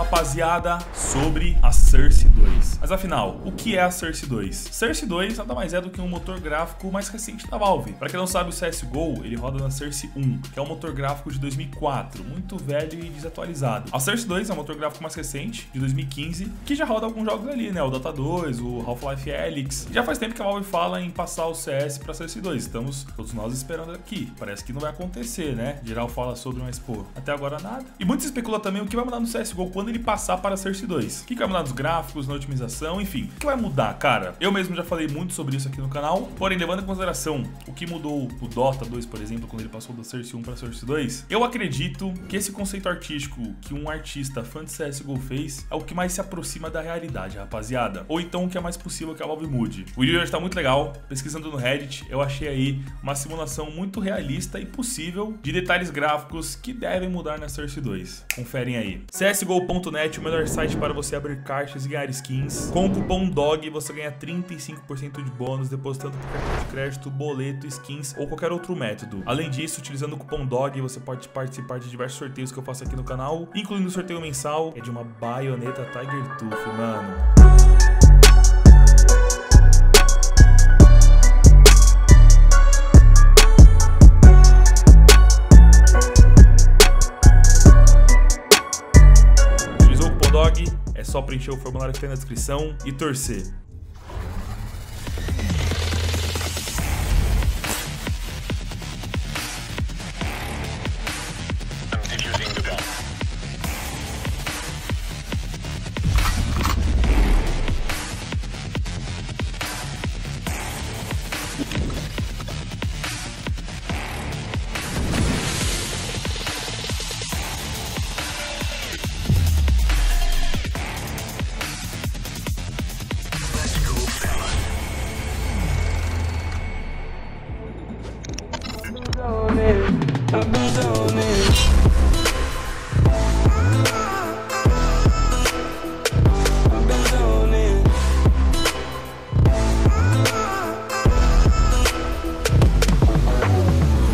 rapaziada, sobre a Source 2. Mas afinal, o que é a Source 2? Source 2 nada mais é do que um motor gráfico mais recente da Valve. Para quem não sabe, o CSGO, ele roda na Source 1, que é um motor gráfico de 2004, muito velho e desatualizado. A Source 2 é um motor gráfico mais recente, de 2015, que já roda alguns jogos ali, né? O Dota 2, o Half-Life Alyx. Já faz tempo que a Valve fala em passar o CS para Source 2. Estamos todos nós esperando aqui. Parece que não vai acontecer, né? Geral fala sobre, mas pô, até agora nada. E muito se especula também o que vai mudar no CSGO quando ele passar para Source 2. O que vai mudar nos gráficos, na otimização, enfim. O que vai mudar, cara? Eu mesmo já falei muito sobre isso aqui no canal, porém levando em consideração o que mudou o Dota 2, por exemplo, quando ele passou da Source 1 para Source 2, eu acredito que esse conceito artístico que um artista fã de CSGO fez é o que mais se aproxima da realidade, rapaziada. Ou então o que é mais possível que a Valve mude. O vídeo está muito legal. Pesquisando no Reddit, eu achei aí uma simulação muito realista e possível de detalhes gráficos que devem mudar na Source 2. Conferem aí. CSGO.net, o melhor site para você abrir caixas e ganhar skins. Com o cupom DOG você ganha 35% de bônus depositando por cartão de crédito, boleto, skins ou qualquer outro método. Além disso, utilizando o cupom DOG você pode participar de diversos sorteios que eu faço aqui no canal, incluindo o sorteio mensal de uma Bayonetta Tiger Tooth, mano. É só preencher o formulário que tem na descrição e torcer.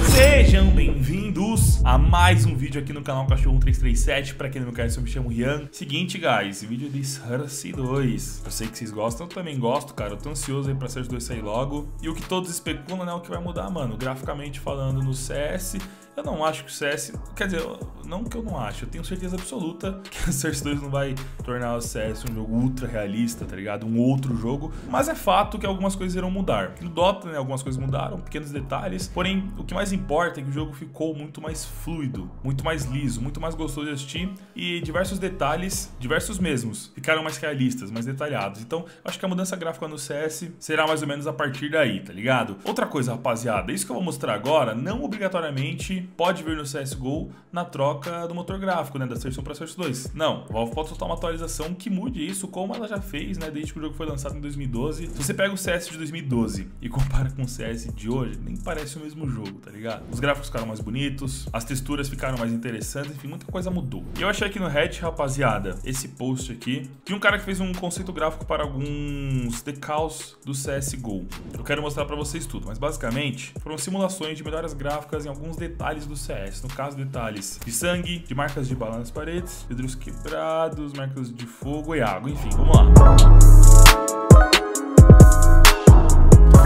Sejam bem-vindos a mais um vídeo aqui no canal Cachorro 1337. Pra quem não me conhece, eu me chamo Ryan. Seguinte, guys, vídeo de Source 2. Eu sei que vocês gostam, eu também gosto, cara. Eu tô ansioso aí pra Source 2 sair logo. E o que todos especulam é o que vai mudar, mano. Graficamente falando no CS, eu não acho que o CS... Quer dizer, não que eu não acho. Eu tenho certeza absoluta que a Source 2 não vai tornar o CS um jogo ultra realista, tá ligado? Um outro jogo. Mas é fato que algumas coisas irão mudar. No Dota, né, algumas coisas mudaram, pequenos detalhes. Porém, o que mais importa é que o jogo ficou muito mais fluido, muito mais liso, muito mais gostoso de assistir. E diversos detalhes, diversos mesmos, ficaram mais realistas, mais detalhados. Então, acho que a mudança gráfica no CS será mais ou menos a partir daí, tá ligado? Outra coisa, rapaziada, isso que eu vou mostrar agora, não obrigatoriamente... pode vir no CSGO na troca do motor gráfico, né, da Source 1 para Source 2. Não, a Valve pode soltar uma atualização que mude isso, como ela já fez, né, desde que o jogo foi lançado em 2012. Se você pega o CS de 2012 e compara com o CS de hoje, nem parece o mesmo jogo, tá ligado? Os gráficos ficaram mais bonitos, as texturas ficaram mais interessantes, enfim, muita coisa mudou. E eu achei aqui no Reddit, rapaziada, esse post aqui, de um cara que fez um conceito gráfico para alguns decals do CSGO. Eu quero mostrar para vocês tudo, mas basicamente foram simulações de melhoras gráficas em alguns detalhes do CS, no caso detalhes de sangue, de marcas de bala nas paredes, vidros quebrados, marcas de fogo e água, enfim, vamos lá.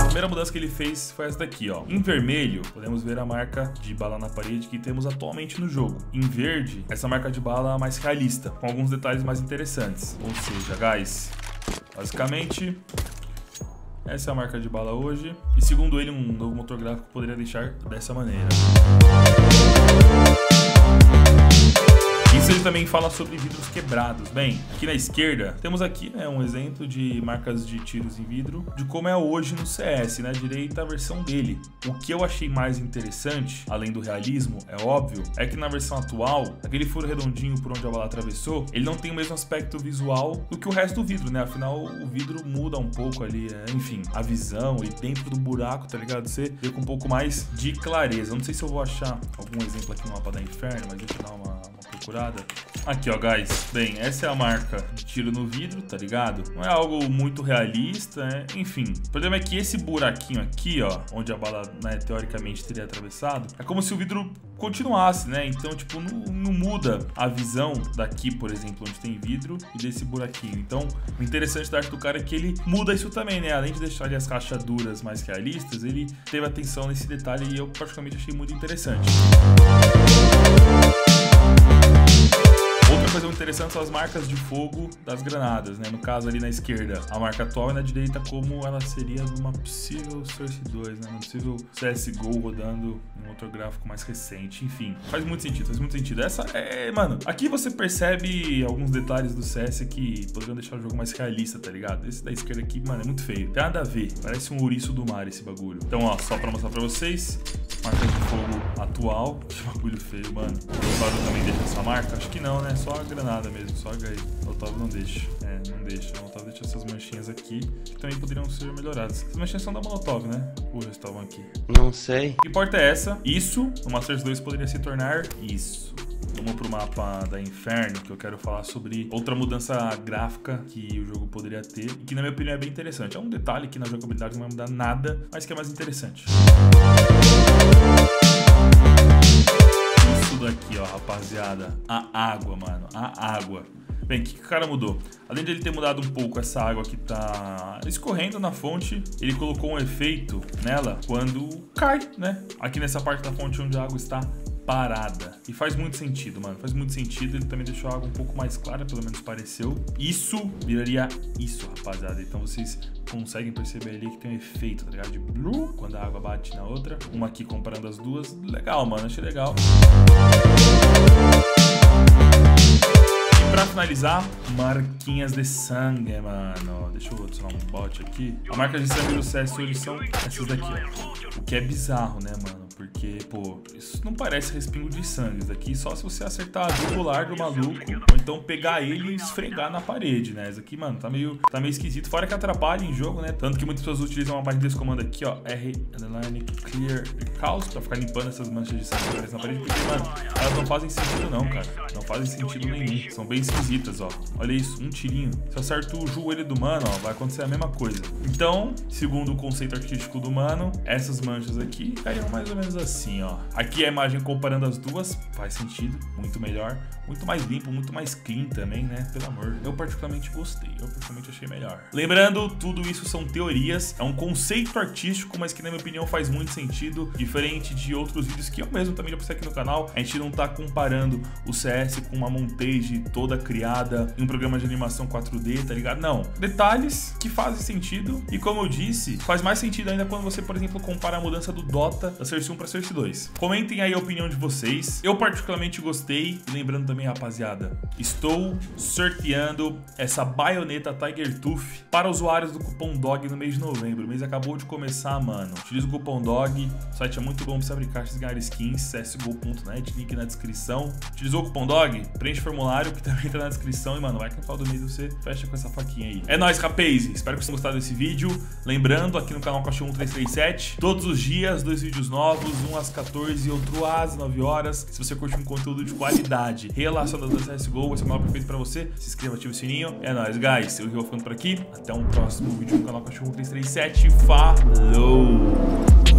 A primeira mudança que ele fez foi essa daqui, ó. Em vermelho, podemos ver a marca de bala na parede que temos atualmente no jogo. Em verde, essa marca de bala mais realista, com alguns detalhes mais interessantes. Ou seja, guys, basicamente... essa é a marca de bala hoje. E segundo ele, um novo motor gráfico poderia deixar dessa maneira. Isso ele também fala sobre vidros quebrados. Bem, aqui na esquerda, temos aqui, né, um exemplo de marcas de tiros em vidro, de como é hoje no CS, na direita a versão dele. O que eu achei mais interessante, além do realismo, é óbvio, é que na versão atual, aquele furo redondinho por onde a bala atravessou, ele não tem o mesmo aspecto visual do que o resto do vidro, né? Afinal, o vidro muda um pouco ali, né? Enfim, a visão e dentro do buraco, tá ligado? Você vê com um pouco mais de clareza. Eu não sei se eu vou achar algum exemplo aqui no mapa da Inferno, mas deixa eu dar uma procurada. Aqui, ó, guys. Bem, essa é a marca de tiro no vidro, tá ligado? Não é algo muito realista, né? Enfim, o problema é que esse buraquinho aqui, ó, onde a bala, né, teoricamente teria atravessado, é como se o vidro continuasse, né? Então, tipo, não muda a visão daqui, por exemplo, onde tem vidro, e desse buraquinho. Então, o interessante da arte do cara é que ele muda isso também, né? Além de deixar ali as rachaduras mais realistas, ele teve atenção nesse detalhe e eu particularmente achei muito interessante. Outra coisa muito interessante são as marcas de fogo das granadas, né? No caso ali na esquerda, a marca atual, e na direita como ela seria numa possível Source 2, né? Num possível CSGO rodando um outro gráfico mais recente. Enfim, faz muito sentido, faz muito sentido. Essa é, mano, aqui você percebe alguns detalhes do CS que poderiam deixar o jogo mais realista, tá ligado? Esse da esquerda aqui, mano, é muito feio. Tem nada a ver, parece um ouriço do mar esse bagulho. Então, ó, só pra mostrar pra vocês, marca de fogo atual. Que bagulho feio, mano. O lado também deixa essa marca? Acho que não, né? Só a granada mesmo, só a HE. O Molotov não deixa. É, não deixa. O Molotov deixa essas manchinhas aqui, que também poderiam ser melhoradas. Essas manchinhas são da Molotov, né? Ou já estavam aqui? Não sei. Que porta é essa? Isso, no Source 2 poderia se tornar isso. Vamos pro mapa da Inferno, que eu quero falar sobre outra mudança gráfica que o jogo poderia ter, e que na minha opinião é bem interessante. É um detalhe que na jogabilidade não vai mudar nada, mas que é mais interessante. Isso daqui, ó, rapaziada, a água, mano, a água. Bem, o que o cara mudou? Além de ele ter mudado um pouco essa água que tá escorrendo na fonte, ele colocou um efeito nela quando cai, né? Aqui nessa parte da fonte onde a água está parada. E faz muito sentido, mano. Faz muito sentido. Ele também deixou a água um pouco mais clara, pelo menos pareceu. Isso viraria isso, rapaziada. Então vocês conseguem perceber ali que tem um efeito, tá ligado? De blue, quando a água bate na outra. Uma aqui comparando as duas. Legal, mano. Achei legal. Pra finalizar, marquinhas de sangue, mano. Deixa eu adicionar um bot aqui. As marcas de sangue do CS eles são essas daqui, ó. O que é bizarro, né, mano? Porque, pô, isso não parece respingo de sangue. Isso aqui só se você acertar a jugular do maluco, ou então pegar ele e esfregar na parede, né? Isso aqui, mano, tá meio esquisito. Fora que atrapalha em jogo, né? Tanto que muitas pessoas utilizam uma parte desse comando aqui, ó, R_clear_caus, pra ficar limpando essas manchas de sangue que aparecem na parede. Porque, mano, elas não fazem sentido não, cara. Não fazem sentido nenhum. São bem esquisitas, ó. Olha isso, um tirinho. Se eu acerto o joelho do mano, ó, vai acontecer a mesma coisa. Então, segundo o conceito artístico do mano, essas manchas aqui caíram mais ou menos assim, ó. Aqui a imagem comparando as duas, faz sentido, muito melhor, muito mais limpo, muito mais clean também, né? Pelo amor, eu particularmente gostei, eu particularmente achei melhor. Lembrando, tudo isso são teorias, é um conceito artístico, mas que na minha opinião faz muito sentido, diferente de outros vídeos que eu mesmo também já postei aqui no canal. A gente não tá comparando o CS com uma montage toda criada em um programa de animação 4D, tá ligado? Não. Detalhes que fazem sentido e, como eu disse, faz mais sentido ainda quando você, por exemplo, compara a mudança do Dota da Source 1 pra Source 2. Comentem aí a opinião de vocês. Eu particularmente gostei. E lembrando também, rapaziada, estou sorteando essa Bayonetta Tiger Tooth para usuários do cupom DOG no mês de novembro. O mês acabou de começar, mano. Utiliza o cupom DOG. O site é muito bom pra você abrir caixas e ganhar skins. CSGO.net, link na descrição. Utilizou o cupom DOG? Preenche o formulário que também entra na descrição e, mano, vai que no final do mês você fecha com essa faquinha aí. É nóis, rapaz. Espero que vocês tenham gostado desse vídeo. Lembrando, aqui no canal Cachorro 1337, todos os dias, 2 vídeos novos, um às 14 e outro às 9 horas. Se você curte um conteúdo de qualidade relacionado ao CSGO, esse é o canal perfeito pra você. Se inscreva, ativa o sininho. É nóis, guys. Eu vou ficando por aqui. Até um próximo vídeo no canal Cachorro 1337. Falou!